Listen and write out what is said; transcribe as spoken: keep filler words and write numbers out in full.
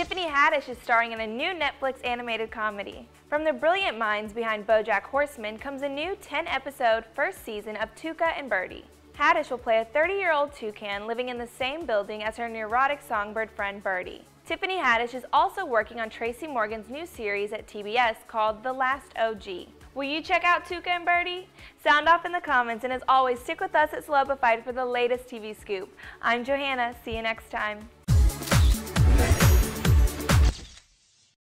Tiffany Haddish is starring in a new Netflix animated comedy. From the brilliant minds behind BoJack Horseman comes a new ten-episode first season of Tuca and Bertie. Haddish will play a thirty-year-old toucan living in the same building as her neurotic songbird friend Bertie. Tiffany Haddish is also working on Tracy Morgan's new series at T B S called The Last O G Will you check out Tuca and Bertie? Sound off in the comments, and as always, stick with us at Celebified for the latest T V scoop. I'm Johanna. See you next time.